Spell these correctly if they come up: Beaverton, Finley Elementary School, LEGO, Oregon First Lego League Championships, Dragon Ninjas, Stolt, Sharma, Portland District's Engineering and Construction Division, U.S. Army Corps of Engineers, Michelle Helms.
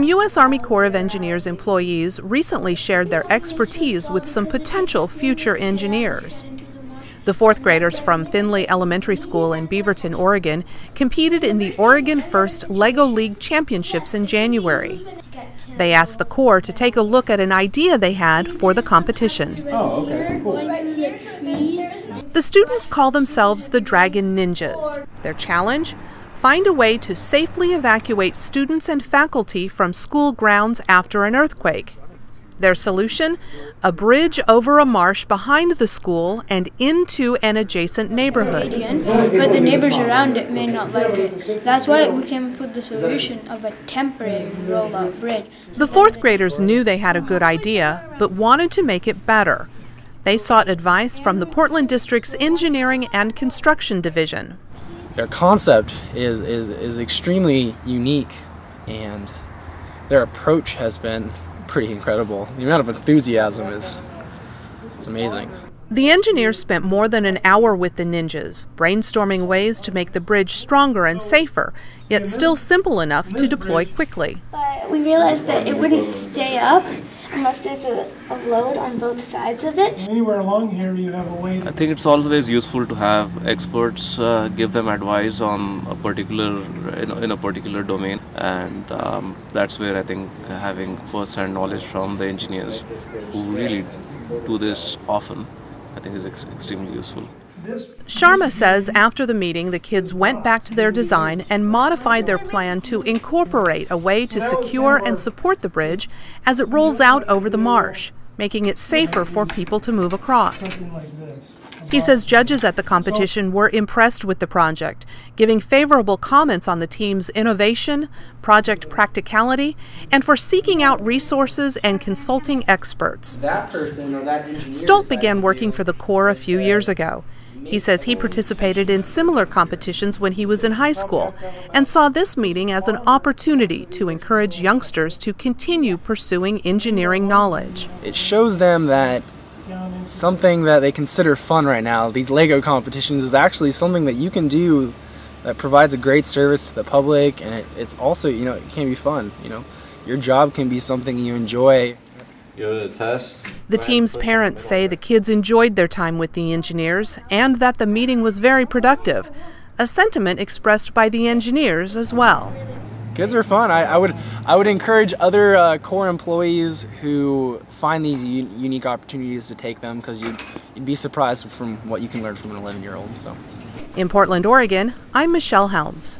Some U.S. Army Corps of Engineers employees recently shared their expertise with some potential future engineers. The fourth graders from Finley Elementary School in Beaverton, Oregon, competed in the Oregon First Lego League Championships in January. They asked the Corps to take a look at an idea they had for the competition. Oh, okay, cool. The students call themselves the Dragon Ninjas. Their challenge? Find a way to safely evacuate students and faculty from school grounds after an earthquake. Their solution? A bridge over a marsh behind the school and into an adjacent neighborhood. But the neighbors around it may not like it. That's why we came up with the solution of a temporary rollout bridge. The fourth graders knew they had a good idea, but wanted to make it better. They sought advice from the Portland District's Engineering and Construction Division. Their concept is extremely unique, and their approach has been pretty incredible. The amount of enthusiasm is amazing. The engineers spent more than an hour with the ninjas, brainstorming ways to make the bridge stronger and safer, yet still simple enough to deploy quickly. But we realized that it wouldn't stay up unless there's a load on both sides of it. Anywhere along here you have a way. I think it's always useful to have experts give them advice on a particular, in a particular domain, and that's where I think having first-hand knowledge from the engineers who really do this often, I think is extremely useful. Sharma says after the meeting, the kids went back to their design and modified their plan to incorporate a way to secure and support the bridge as it rolls out over the marsh, making it safer for people to move across. He says judges at the competition were impressed with the project, giving favorable comments on the team's innovation, project practicality, and for seeking out resources and consulting experts. Stolt began working for the Corps a few years ago. He says he participated in similar competitions when he was in high school and saw this meeting as an opportunity to encourage youngsters to continue pursuing engineering knowledge. It shows them that something that they consider fun right now, these LEGO competitions, is actually something that you can do that provides a great service to the public, and it's also, it can be fun, Your job can be something you enjoy. The team's parents say the kids enjoyed their time with the engineers and that the meeting was very productive, a sentiment expressed by the engineers as well. Kids are fun. I would encourage other Corps employees who find these unique opportunities to take them, because you'd be surprised from what you can learn from an 11-year-old. So, in Portland, Oregon, I'm Michelle Helms.